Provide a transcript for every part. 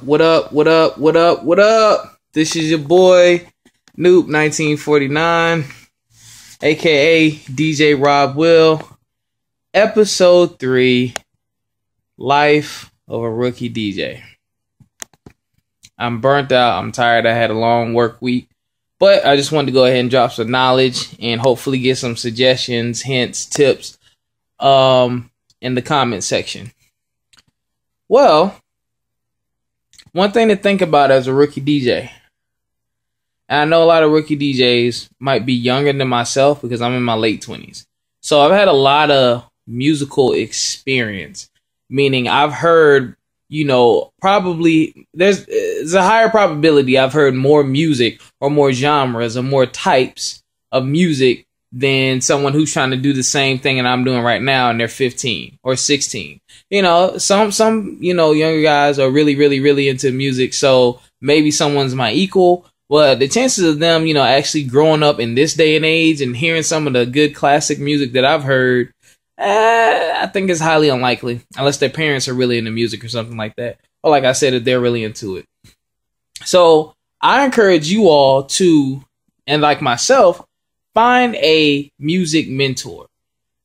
up, what up, what up, what up, what up? This is your boy, noob1949, aka DJ Rob Will, episode 3, Life of a Rookie DJ. I'm burnt out, I'm tired, I had a long work week, but I just wanted to go ahead and drop some knowledge and hopefully get some suggestions, hints, tips, in the comment section. Well, one thing to think about as a rookie DJ, and I know a lot of rookie DJs might be younger than myself because I'm in my late 20s. So I've had a lot of musical experience, meaning I've heard, you know, probably there's a higher probability I've heard more music or more genres or more types of music than someone who's trying to do the same thing that I'm doing right now, and they're 15 or 16. You know, some you know, younger guys are really, really, really into music, so maybe someone's my equal. Well, the chances of them, you know, actually growing up in this day and age and hearing some of the good classic music that I've heard, I think is highly unlikely, unless their parents are really into music or something like that. Or like I said, if they're really into it. So I encourage you all to, and like myself, find a music mentor.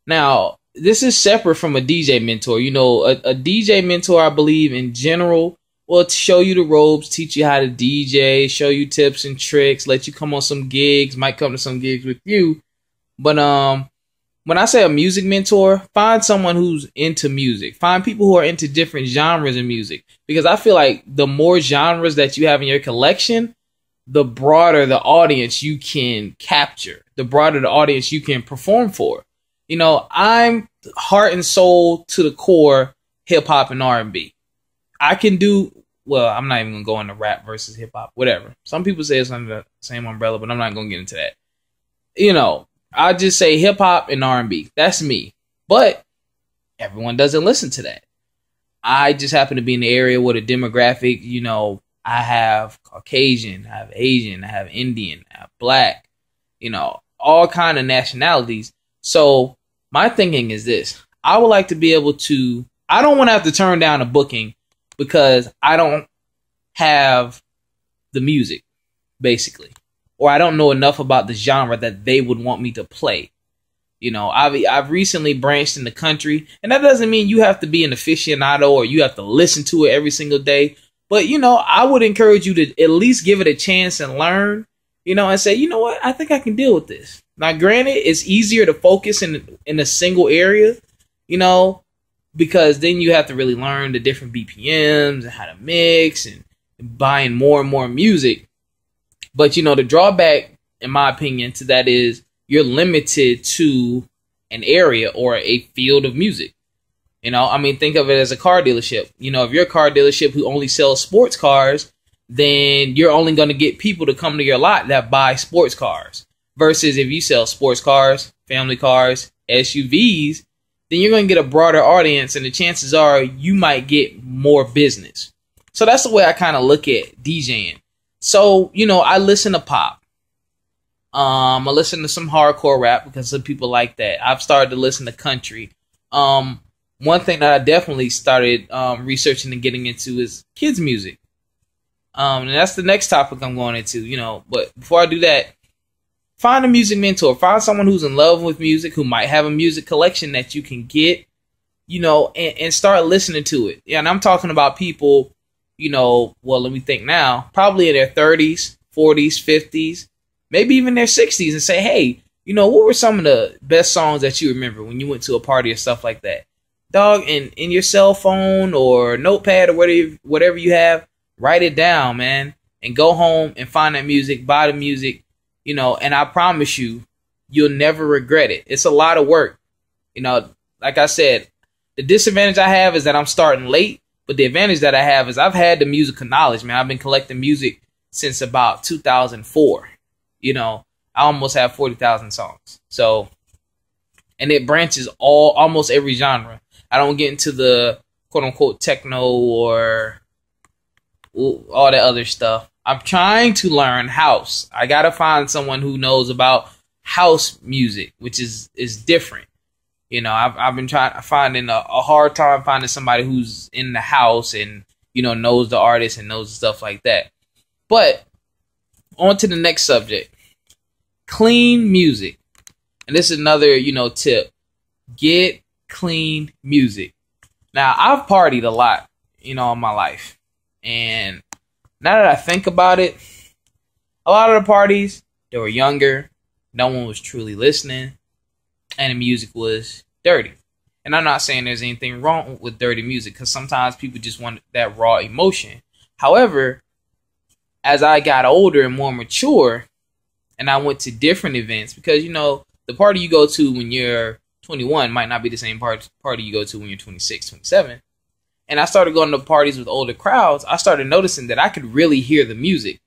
Now, this is separate from a DJ mentor. You know, a DJ mentor, I believe, in general, will show you the ropes, teach you how to DJ, show you tips and tricks, let you come on some gigs, might come to some gigs with you. But when I say a music mentor, find someone who's into music. Find people who are into different genres of music. Because I feel like the more genres that you have in your collection, the broader the audience you can capture, the broader the audience you can perform for. You know, I'm heart and soul to the core hip hop and R&B. I can do, well, I'm not even going to go into rap versus hip hop, whatever. Some people say it's under the same umbrella, but I'm not going to get into that. You know, I just say hip hop and R&B. That's me. But everyone doesn't listen to that. I just happen to be in the area where the demographic, you know, I have Caucasian, I have Asian, I have Indian, I have Black, you know, all kind of nationalities. So my thinking is this. I would like to be able to, I don't want to have to turn down a booking because I don't have the music, basically. Or I don't know enough about the genre that they would want me to play. You know, I've recently branched in the country, and that doesn't mean you have to be an aficionado or you have to listen to it every single day. But, you know, I would encourage you to at least give it a chance and learn, you know, and say, you know what, I think I can deal with this. Now, granted, it's easier to focus in a single area, you know, because then you have to really learn the different BPMs and how to mix and buying more and more music. But, you know, the drawback, in my opinion, to that is you're limited to an area or a field of music. You know, I mean, think of it as a car dealership. You know, if you're a car dealership who only sells sports cars, then you're only going to get people to come to your lot that buy sports cars. Versus if you sell sports cars, family cars, SUVs, then you're going to get a broader audience, and the chances are you might get more business. So that's the way I kind of look at DJing. So, you know, I listen to pop. I listen to some hardcore rap because some people like that. I've started to listen to country. One thing that I definitely started researching and getting into is kids' music. And that's the next topic I'm going into, you know. But before I do that, find a music mentor. Find someone who's in love with music, who might have a music collection that you can get, you know, and start listening to it. And I'm talking about people, you know, well, let me think now, probably in their 30s, 40s, 50s, maybe even their 60s, and say, hey, you know, what were some of the best songs that you remember when you went to a party or stuff like that? Dog, in your cell phone or notepad or whatever you have, write it down, man, and go home and find that music, buy the music, you know, and I promise you, you'll never regret it. It's a lot of work. You know, like I said, the disadvantage I have is that I'm starting late, but the advantage that I have is I've had the musical knowledge, man. I've been collecting music since about 2004. You know, I almost have 40,000 songs. So, and it branches almost every genre. I don't get into the quote-unquote techno or all that other stuff. I'm trying to learn house. I got to find someone who knows about house music, which is different. You know, I've been trying to find a hard time finding somebody who's in the house and you know, knows the artist and knows stuff like that. But on to the next subject. Clean music. And this is another, you know, tip. Get clean music. Now, I've partied a lot, you know, in my life. And now that I think about it, a lot of the parties, they were younger. No one was truly listening. And the music was dirty. And I'm not saying there's anything wrong with dirty music, because sometimes people just want that raw emotion. However, as I got older and more mature, and I went to different events, because, you know, the party you go to when you're 21 might not be the same party you go to when you're 26, 27. And I started going to parties with older crowds. I started noticing that I could really hear the music.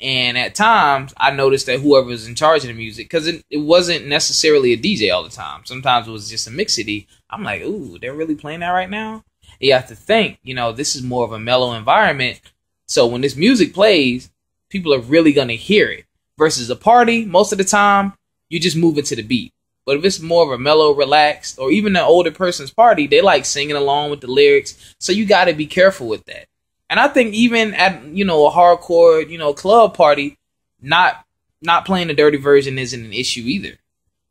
And at times, I noticed that whoever was in charge of the music, because it wasn't necessarily a DJ all the time. Sometimes it was just a mixity. I'm like, ooh, they're really playing that right now? And you have to think, you know, this is more of a mellow environment. So when this music plays, people are really going to hear it. Versus a party, most of the time, you just move into the beat. But if it's more of a mellow, relaxed, or even an older person's party, they like singing along with the lyrics. So you got to be careful with that. And I think even at, you know, a hardcore, you know, club party, not playing the dirty version isn't an issue either.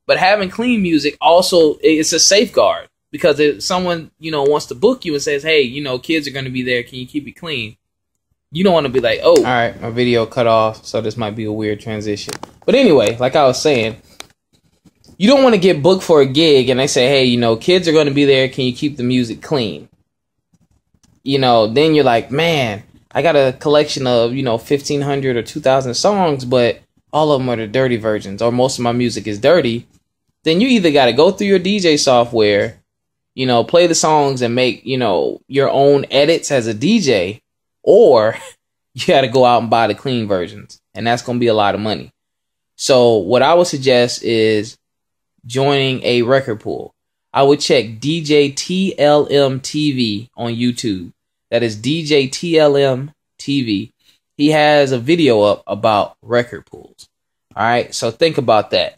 But having clean music also, it's a safeguard, because if someone, you know, wants to book you and says, hey, you know, kids are going to be there, can you keep it clean? You don't want to be like, oh, all right, my video cut off, so this might be a weird transition. But anyway, like I was saying, you don't want to get booked for a gig and they say, hey, you know, kids are going to be there, can you keep the music clean? You know, then you're like, man, I got a collection of, you know, 1,500 or 2,000 songs, but all of them are the dirty versions, or most of my music is dirty. Then you either got to go through your DJ software, you know, play the songs and make, you know, your own edits as a DJ, or you got to go out and buy the clean versions. And that's going to be a lot of money. So what I would suggest is joining a record pool. I would check DJ TLM TV on YouTube. That is DJ TLM TV. He has a video up about record pools. All right, so think about that.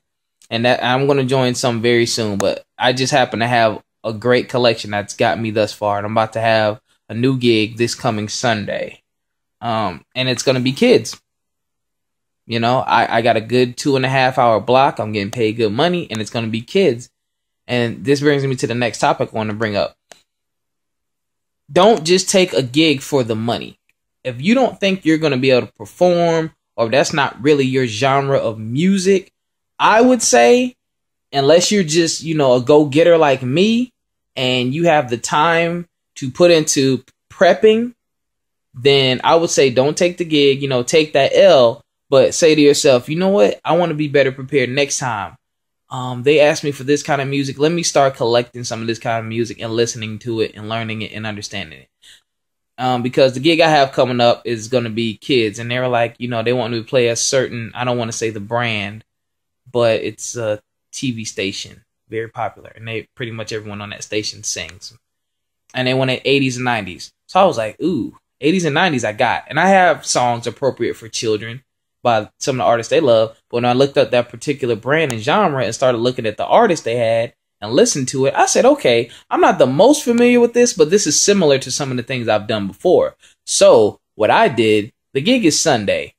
And that, I'm going to join some very soon, but I just happen to have a great collection that's got me thus far, and I'm about to have a new gig this coming Sunday. And it's going to be kids. You know, I got a good 2.5 hour block. I'm getting paid good money, and it's going to be kids. And this brings me to the next topic I want to bring up. Don't just take a gig for the money. If you don't think you're going to be able to perform, or that's not really your genre of music, I would say, unless you're just, you know, a go-getter like me and you have the time to put into prepping, then I would say don't take the gig, you know, take that L, but say to yourself, you know what? I want to be better prepared next time. They asked me for this kind of music. Let me start collecting some of this kind of music and listening to it and learning it and understanding it. Because the gig I have coming up is going to be kids. And they were like, you know, they want me to play a certain, I don't want to say the brand, but it's a TV station, very popular. And they pretty much everyone on that station sings. And they wanted 80s and 90s. So I was like, ooh, 80s and 90s I got. And I have songs appropriate for children by some of the artists they love. But when I looked up that particular brand and genre and started looking at the artists they had and listened to it, I said, okay, I'm not the most familiar with this, but this is similar to some of the things I've done before. So what I did, the gig is Sunday.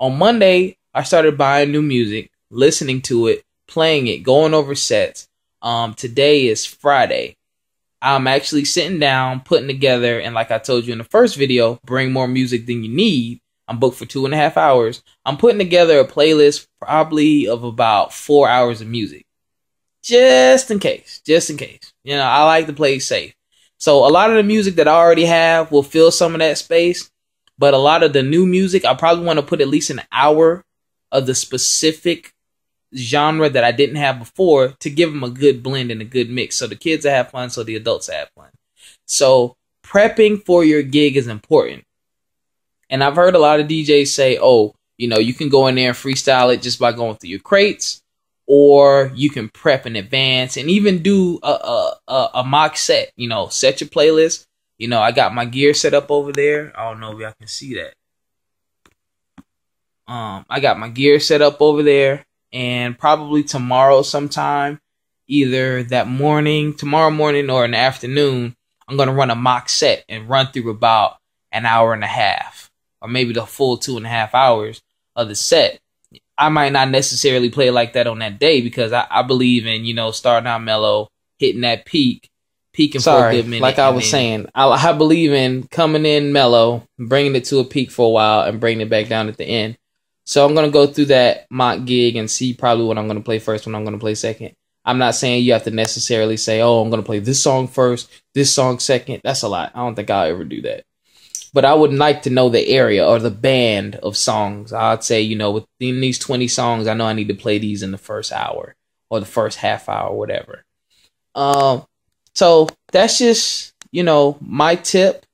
On Monday, I started buying new music, listening to it, playing it, going over sets. Today is Friday. I'm actually sitting down, putting together, and like I told you in the first video, bring more music than you need. I'm booked for 2.5 hours. I'm putting together a playlist probably of about 4 hours of music. Just in case. Just in case. You know, I like to play it safe. So a lot of the music that I already have will fill some of that space. But a lot of the new music, I probably want to put at least an hour of the specific genre that I didn't have before to give them a good blend and a good mix. So the kids have fun, so the adults have fun. So prepping for your gig is important. And I've heard a lot of DJs say, oh, you know, you can go in there and freestyle it just by going through your crates, or you can prep in advance and even do a mock set, you know, set your playlist. You know, I got my gear set up over there. I don't know if y'all can see that. I got my gear set up over there, and probably tomorrow sometime, either that morning, tomorrow morning or in the afternoon, I'm going to run a mock set and run through about an hour and a half, or maybe the full 2.5 hours of the set. I might not necessarily play like that on that day because I believe in, you know, starting out mellow, hitting that peak, peaking for a good minute. Like I was saying, I believe in coming in mellow, bringing it to a peak for a while, and bringing it back down at the end. So I'm going to go through that mock gig and see probably what I'm going to play first, what I'm going to play second. I'm not saying you have to necessarily say, oh, I'm going to play this song first, this song second. That's a lot. I don't think I'll ever do that. But I would like to know the area or the band of songs. I'd say, you know, within these 20 songs, I know I need to play these in the first hour or the first half hour, whatever. So that's just, you know, my tip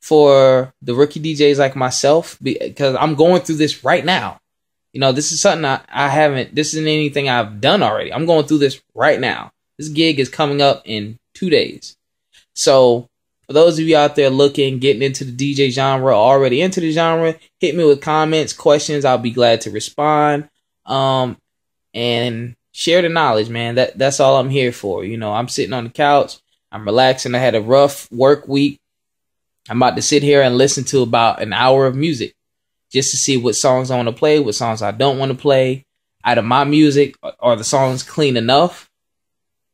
for the rookie DJs like myself, because I'm going through this right now. You know, this is something I haven't, this isn't anything I've done already. I'm going through this right now. This gig is coming up in 2 days. So for those of you out there looking, getting into the DJ genre, already into the genre, hit me with comments, questions. I'll be glad to respond. And share the knowledge, man. That's all I'm here for. You know, I'm sitting on the couch. I'm relaxing. I had a rough work week. I'm about to sit here and listen to about an hour of music just to see what songs I want to play, what songs I don't want to play. Out of my music, are the songs clean enough?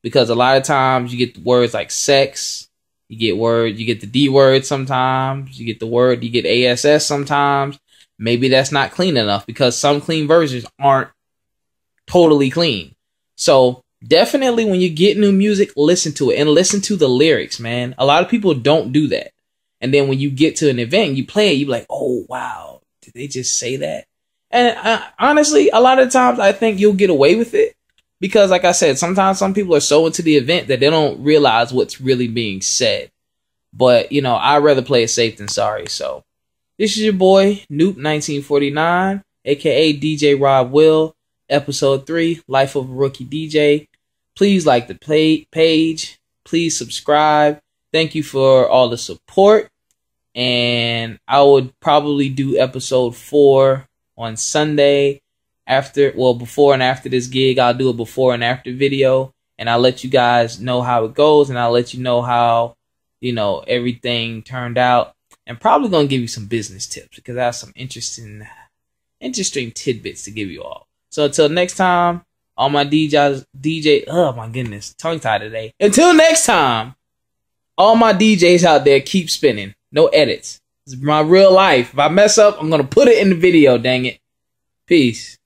Because a lot of times you get the words like sex. You get word, you get the D word sometimes. You get the word, you get ASS sometimes. Maybe that's not clean enough because some clean versions aren't totally clean. So definitely when you get new music, listen to it and listen to the lyrics, man. A lot of people don't do that. And then when you get to an event and you play it, you're like, oh, wow, did they just say that? And honestly, a lot of times I think you'll get away with it. Because, like I said, sometimes some people are so into the event that they don't realize what's really being said. But, you know, I'd rather play it safe than sorry. So, this is your boy, noob1949, a.k.a. DJ Rob Will, Episode 3, Life of a Rookie DJ. Please like the page. Please subscribe. Thank you for all the support. And I would probably do Episode 4 on Sunday. Before and after this gig, I'll do a before and after video, and I'll let you guys know how it goes, and I'll let you know how, you know, everything turned out. And probably gonna give you some business tips because I have some interesting tidbits to give you all. So until next time, all my DJs, oh my goodness, tongue tied today. Until next time, all my DJs out there, keep spinning, no edits. It's my real life. If I mess up, I'm gonna put it in the video. Dang it. Peace.